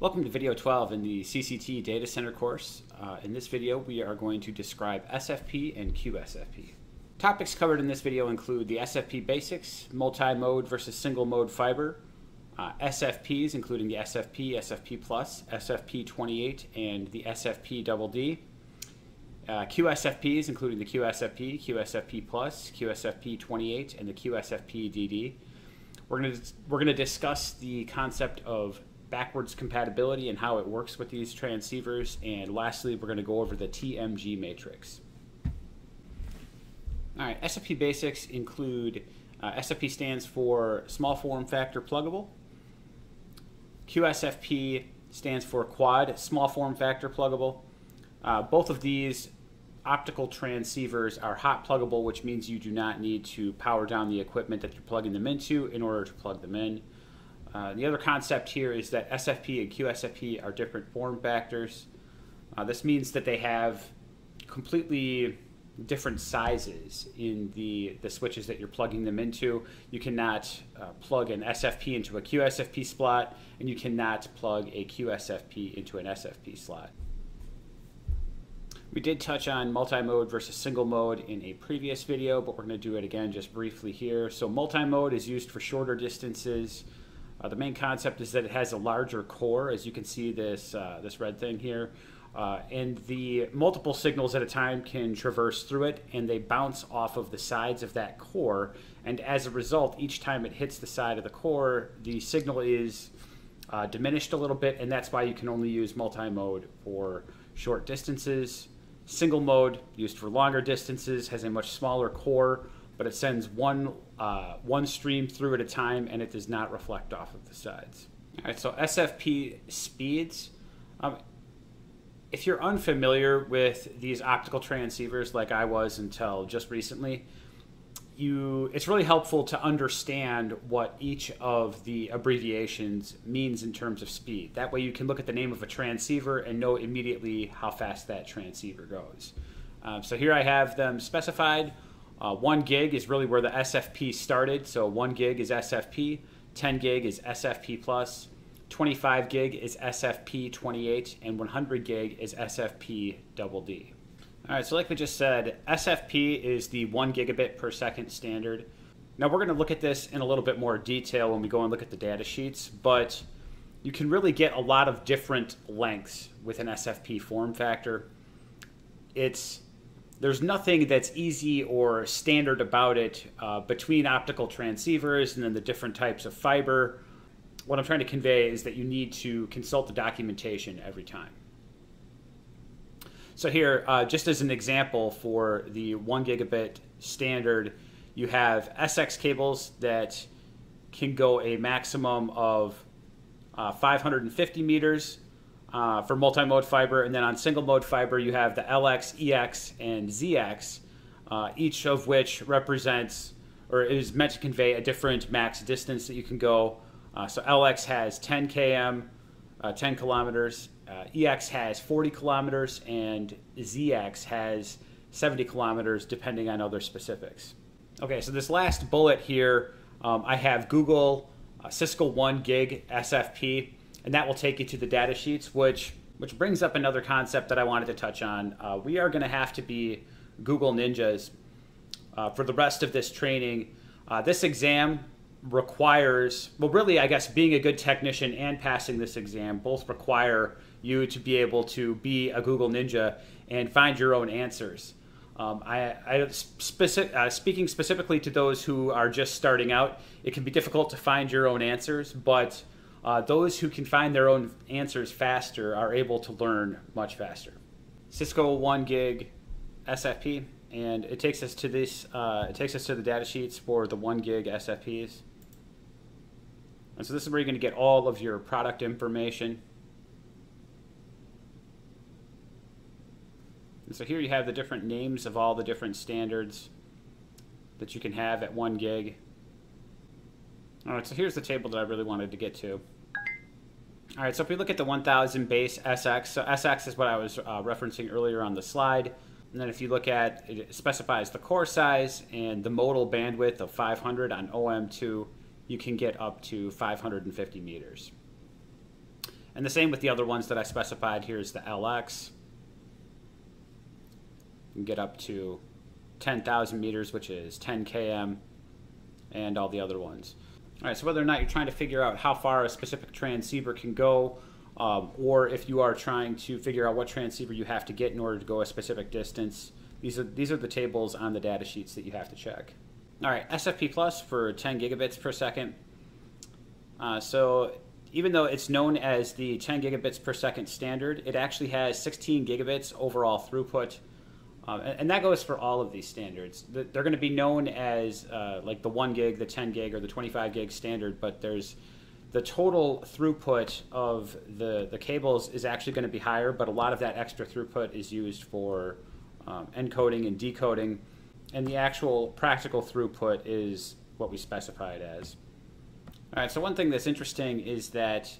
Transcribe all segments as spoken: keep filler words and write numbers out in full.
Welcome to video twelve in the C C T Data Center course. Uh, in this video, we are going to describe S F P and Q S F P. Topics covered in this video include the S F P basics, multi-mode versus single-mode fiber, uh, S F Ps including the S F P, S F P plus, S F P twenty-eight, and the S F P D D, uh, Q S F Ps including the Q S F P, Q S F P plus, Q S F P twenty-eight, and the Q S F P D D. We're going to we're going to discuss the concept of backwards compatibility and how it works with these transceivers. And lastly, we're going to go over the T M G matrix. All right, S F P basics include uh, S F P stands for small form factor pluggable. Q S F P stands for quad small form factor pluggable. Uh, both of these optical transceivers are hot pluggable, which means you do not need to power down the equipment that you're plugging them into in order to plug them in. Uh, the other concept here is that S F P and Q S F P are different form factors. Uh, this means that they have completely different sizes in the, the switches that you're plugging them into. You cannot uh, plug an S F P into a Q S F P slot, and you cannot plug a Q S F P into an S F P slot. We did touch on multi-mode versus single mode in a previous video, but we're going to do it again just briefly here. So multi-mode is used for shorter distances. Uh, the main concept is that it has a larger core, as you can see this, uh, this red thing here. Uh, and the multiple signals at a time can traverse through it, and they bounce off of the sides of that core. And as a result, each time it hits the side of the core, the signal is uh, diminished a little bit, and that's why you can only use multi-mode for short distances. Single mode, used for longer distances, has a much smaller core, but it sends one, uh, one stream through at a time, and it does not reflect off of the sides. All right, so S F P speeds. Um, if you're unfamiliar with these optical transceivers like I was until just recently, you, it's really helpful to understand what each of the abbreviations means in terms of speed. That way you can look at the name of a transceiver and know immediately how fast that transceiver goes. Um, so here I have them specified. Uh, one gig is really where the S F P started, so one gig is S F P, ten gig is S F P plus, twenty-five gig is S F P twenty-eight, and one hundred gig is S F P D D. All right, so like we just said, S F P is the one gigabit per second standard. Now we're gonna look at this in a little bit more detail when we go and look at the data sheets, but you can really get a lot of different lengths with an S F P form factor. It's There's nothing that's easy or standard about it uh, between optical transceivers and then the different types of fiber. What I'm trying to convey is that you need to consult the documentation every time. So here, uh, just as an example for the one gigabit standard, you have S X cables that can go a maximum of uh, five hundred fifty meters Uh, for multi-mode fiber, and then on single-mode fiber you have the L X, E X, and Z X, uh, each of which represents or is meant to convey a different max distance that you can go. Uh, so L X has ten kilometers, uh, ten kilometers, uh, E X has forty kilometers, and Z X has seventy kilometers, depending on other specifics. Okay, so this last bullet here, um, I have Google uh, Cisco one gig S F P. And that will take you to the data sheets, which, which brings up another concept that I wanted to touch on. Uh, we are going to have to be Google ninjas uh, for the rest of this training. Uh, this exam requires, well really I guess being a good technician and passing this exam both require you to be able to be a Google ninja and find your own answers. Um, I, I specific, uh, speaking specifically to those who are just starting out, it can be difficult to find your own answers, but Uh, those who can find their own answers faster are able to learn much faster. Cisco one gig S F P, and it takes us to this. Uh, it takes us to the data sheets for the one gig S F Ps. And so this is where you're going to get all of your product information. And so here you have the different names of all the different standards that you can have at one gig. All right, so here's the table that I really wanted to get to. All right, so if we look at the one thousand base S X, so S X is what I was uh, referencing earlier on the slide. And then if you look at, it specifies the core size and the modal bandwidth of five hundred on O M two, you can get up to five hundred fifty meters. And the same with the other ones that I specified. Here's the L X. You can get up to ten thousand meters, which is ten K M, and all the other ones. All right, so whether or not you're trying to figure out how far a specific transceiver can go, um, or if you are trying to figure out what transceiver you have to get in order to go a specific distance, these are, these are the tables on the data sheets that you have to check. All right, S F P plus for ten gigabits per second. Uh, so even though it's known as the ten gigabits per second standard, it actually has sixteen gigabits overall throughput. Um, and, and that goes for all of these standards. The, they're going to be known as uh, like the one gig, the ten gig, or the twenty-five gig standard, but there's the total throughput of the, the cables is actually going to be higher, but a lot of that extra throughput is used for um, encoding and decoding, and the actual practical throughput is what we specify it as. All right, so one thing that's interesting is that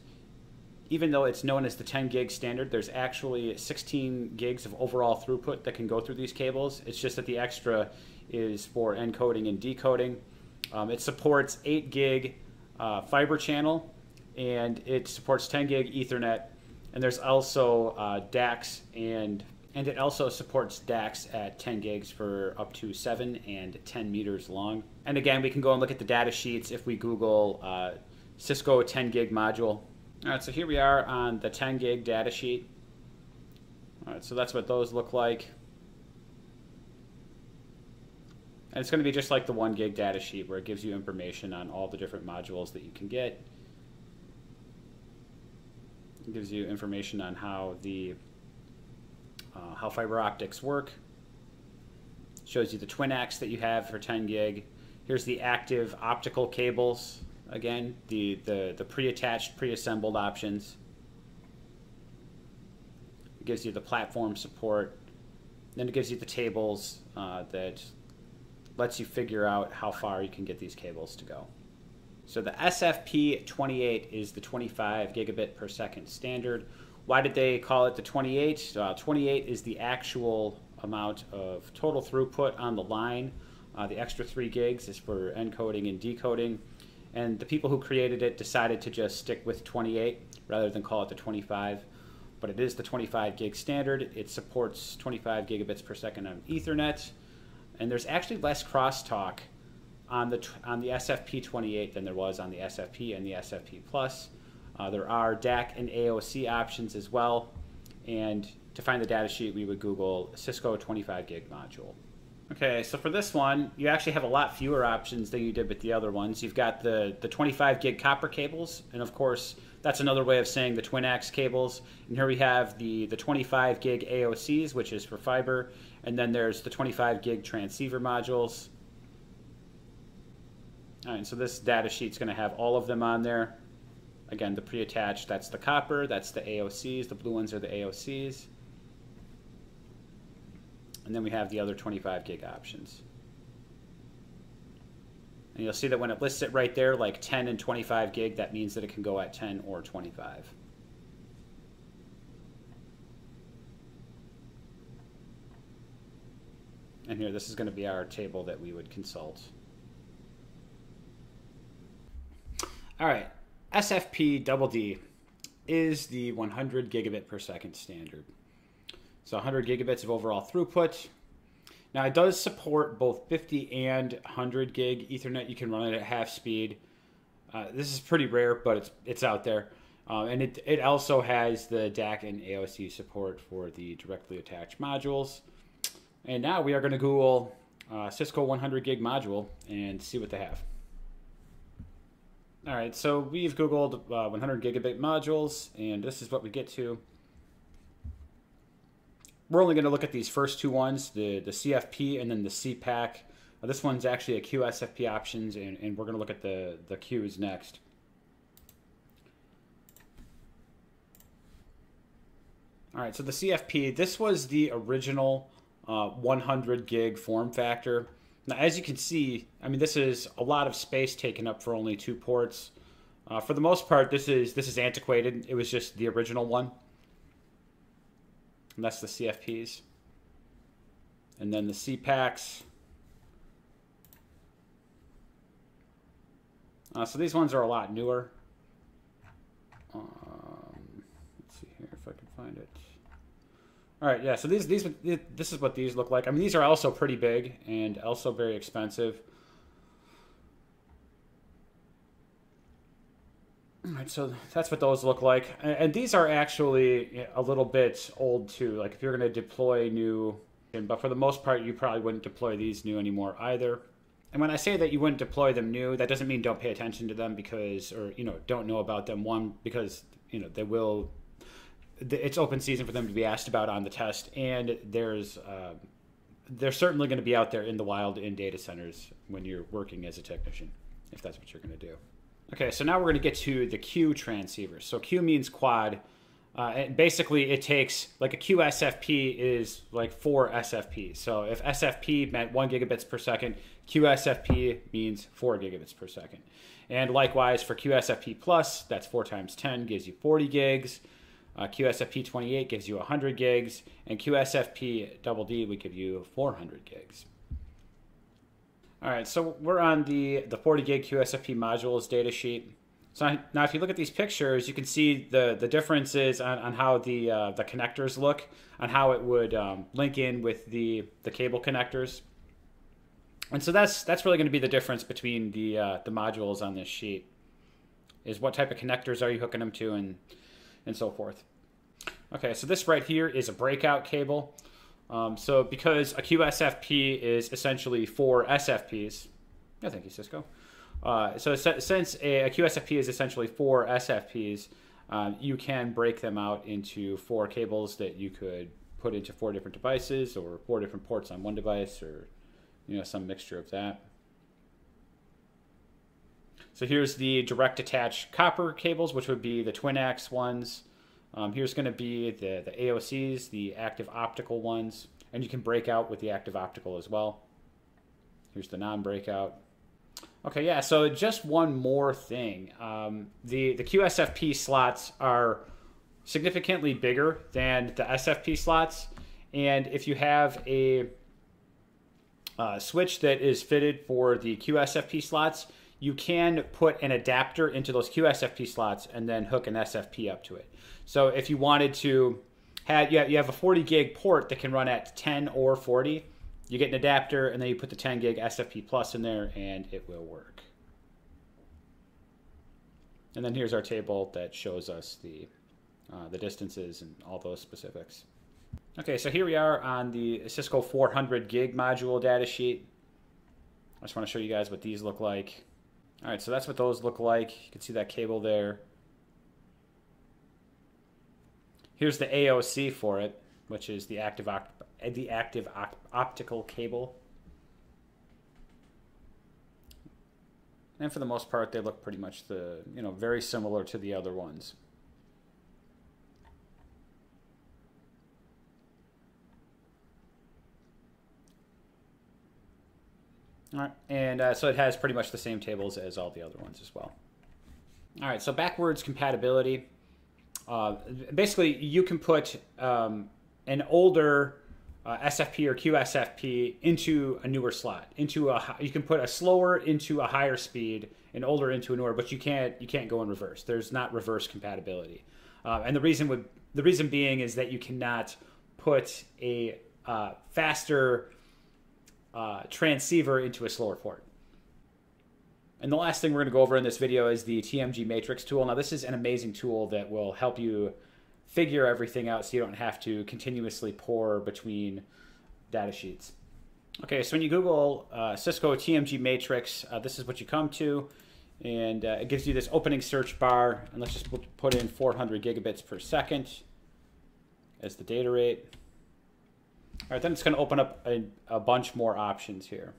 even though it's known as the ten gig standard, there's actually sixteen gigs of overall throughput that can go through these cables. It's just that the extra is for encoding and decoding. Um, it supports eight gig uh, fiber channel, and it supports ten gig Ethernet, and there's also uh, D A Cs, and, and it also supports D A Cs at ten gigs for up to seven and ten meters long. And again, we can go and look at the data sheets if we Google uh, Cisco ten gig module. All right, so here we are on the ten gig data sheet. All right, so that's what those look like. And it's going to be just like the one gig data sheet, where it gives you information on all the different modules that you can get. It gives you information on how the uh, how fiber optics work. It shows you the TwinX that you have for ten gig. Here's the active optical cables. Again, the, the, the pre-attached, pre-assembled options. It gives you the platform support. Then it gives you the tables uh, that lets you figure out how far you can get these cables to go. So the S F P twenty-eight is the twenty-five gigabit per second standard. Why did they call it the twenty-eight? Uh, twenty-eight is the actual amount of total throughput on the line. Uh, the extra three gigs is for encoding and decoding. And the people who created it decided to just stick with twenty-eight rather than call it the twenty-five. But it is the twenty-five gig standard. It supports twenty-five gigabits per second on Ethernet. And there's actually less crosstalk on the, on the S F P twenty-eight than there was on the S F P and the S F P plus. Uh, there are D A C and A O C options as well. And to find the data sheet, we would Google Cisco twenty-five gig module. Okay, so for this one, you actually have a lot fewer options than you did with the other ones. You've got the, the twenty-five gig copper cables, and of course, that's another way of saying the TwinX cables. And here we have the, the twenty-five gig A O Cs, which is for fiber, and then there's the twenty-five gig transceiver modules. All right, so this data sheet's gonna have all of them on there. Again, the pre-attached, that's the copper, that's the A O Cs, the blue ones are the A O Cs. And then we have the other twenty-five gig options. And you'll see that when it lists it right there, like ten and twenty-five gig, that means that it can go at ten or twenty-five. And here, this is going to be our table that we would consult. All right, S F P D D is the one hundred gigabit per second standard. So one hundred gigabits of overall throughput. Now it does support both fifty and one hundred gig Ethernet. You can run it at half speed. Uh, this is pretty rare, but it's it's out there. Uh, and it, it also has the D A C and A O C support for the directly attached modules. And now we are going to Google uh, Cisco one hundred gig module and see what they have. All right, so we've Googled uh, one hundred gigabit modules, and this is what we get to. We're only going to look at these first two ones, the, the C F P and then the C PAC. Now, this one's actually a Q S F P options, and, and we're going to look at the, the Qs next. All right, so the C F P, this was the original uh, one hundred gig form factor. Now, as you can see, I mean, this is a lot of space taken up for only two ports. Uh, for the most part, this is, this is antiquated. It was just the original one. And that's the C F Ps. And then the C PACs. Uh, so these ones are a lot newer. Um, find it. All right, yeah, so these, these, this is what these look like. I mean, these are also pretty big and also very expensive. All right, so that's what those look like. And these are actually a little bit old too. Like if you're gonna deploy new, but for the most part, you probably wouldn't deploy these new anymore either. And when I say that you wouldn't deploy them new, that doesn't mean don't pay attention to them because, or, you know, don't know about them. One, because, you know, they will, it's open season for them to be asked about on the test, and there's uh, they're certainly going to be out there in the wild in data centers when you're working as a technician, if that's what you're going to do. Okay, so now we're going to get to the Q transceivers. So Q means quad, uh, and basically it takes, like a Q S F P is like four S F Ps. So if S F P meant one gigabits per second, Q S F P means four gigabits per second. And likewise for Q S F P plus, that's four times ten gives you forty gigs. Uh, Q S F P twenty-eight gives you one hundred gigs, and Q S F P D D would give you four hundred gigs. All right, so we're on the, the forty gig Q S F P modules data sheet. So now if you look at these pictures, you can see the, the differences on, on how the, uh, the connectors look, on how it would um, link in with the, the cable connectors. And so that's, that's really gonna be the difference between the, uh, the modules on this sheet, is what type of connectors are you hooking them to, and and so forth. Okay, so this right here is a breakout cable. Um, so because a Q S F P is essentially four S F Ps, no thank you Cisco. Uh, so since a, a Q S F P is essentially four S F Ps, uh, you can break them out into four cables that you could put into four different devices, or four different ports on one device, or you know, some mixture of that. So here's the direct attached copper cables, which would be the TwinX ones. Um, here's going to be the, the A O Cs, the active optical ones, and you can break out with the active optical as well. Here's the non-breakout. Okay, yeah, so just one more thing. Um, the, the Q S F P slots are significantly bigger than the S F P slots, and if you have a uh, switch that is fitted for the Q S F P slots, you can put an adapter into those Q S F P slots and then hook an S F P up to it. So if you wanted to have, you have a forty gig port that can run at ten or forty, you get an adapter and then you put the ten gig S F P plus in there and it will work. And then here's our table that shows us the, uh, the distances and all those specifics. Okay, so here we are on the Cisco four hundred gig module data sheet. I just wanna show you guys what these look like. All right, so that's what those look like. You can see that cable there. Here's the A O C for it, which is the active, op the active op optical cable. And for the most part, they look pretty much the, you know, very similar to the other ones. All right, and uh, so it has pretty much the same tables as all the other ones as well. All right, so backwards compatibility. Uh, basically, you can put um, an older uh, S F P or Q S F P into a newer slot. Into a you can put a slower into a higher speed, an older into a newer, but you can't you can't go in reverse. There's not reverse compatibility, uh, and the reason would the reason being is that you cannot put a uh, faster Uh, transceiver into a slower port. And the last thing we're going to go over in this video is the T M G matrix tool. Now this is an amazing tool that will help you figure everything out so you don't have to continuously pour between data sheets. Okay, so when you Google uh, Cisco T M G matrix, uh, this is what you come to, and uh, it gives you this opening search bar, and let's just put in four hundred gigabits per second as the data rate. All right, then it's going to open up a, a bunch more options here.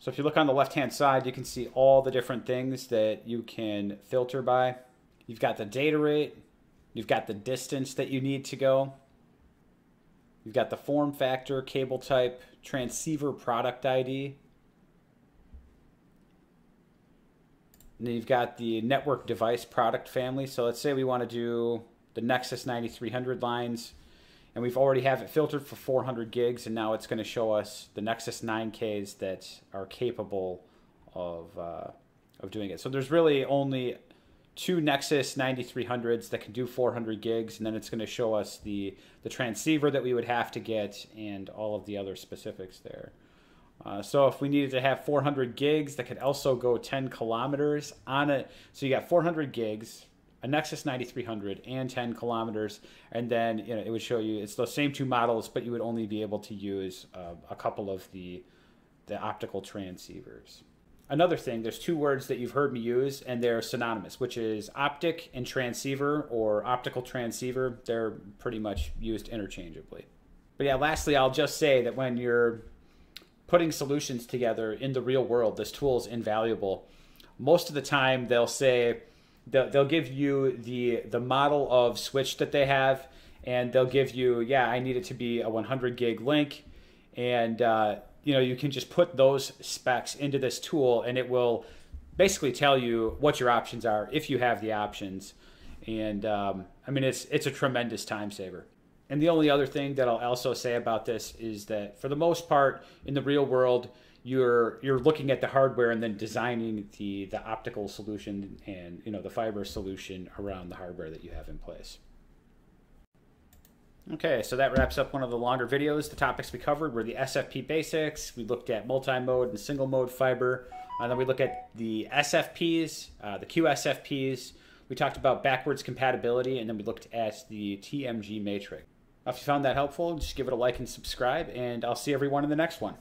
So if you look on the left-hand side, you can see all the different things that you can filter by. You've got the data rate. You've got the distance that you need to go. You've got the form factor, cable type, transceiver product I D. And then you've got the network device product family. So let's say we want to do the Nexus ninety-three hundred lines. And we've already have it filtered for four hundred gigs, and now it's going to show us the Nexus nine Ks that are capable of, uh, of doing it. So there's really only two Nexus ninety-three hundreds that can do four hundred gigs, and then it's going to show us the, the transceiver that we would have to get and all of the other specifics there. Uh, so if we needed to have four hundred gigs, that could also go ten kilometers on it. So you got four hundred gigs, a Nexus ninety-three hundred, and ten kilometers, and then you know, it would show you it's those same two models, but you would only be able to use uh, a couple of the, the optical transceivers. Another thing, there's two words that you've heard me use, and they're synonymous, which is optic and transceiver, or optical transceiver. They're pretty much used interchangeably. But yeah, lastly, I'll just say that when you're putting solutions together in the real world, this tool is invaluable. Most of the time, they'll say they'll, they'll give you the the model of switch that they have, and they'll give you, yeah, I need it to be a one hundred gig link, and uh, you know, you can just put those specs into this tool, and it will basically tell you what your options are if you have the options. And um, I mean, it's it's a tremendous time saver. And the only other thing that I'll also say about this is that for the most part, in the real world, you're you're looking at the hardware and then designing the the optical solution and you know the fiber solution around the hardware that you have in place. Okay, so that wraps up one of the longer videos. The topics we covered were the S F P basics. We looked at multi-mode and single-mode fiber, and then we looked at the S F Ps, uh, the Q S F Ps. We talked about backwards compatibility, and then we looked at the T M G matrix. If you found that helpful, just give it a like and subscribe, and I'll see everyone in the next one.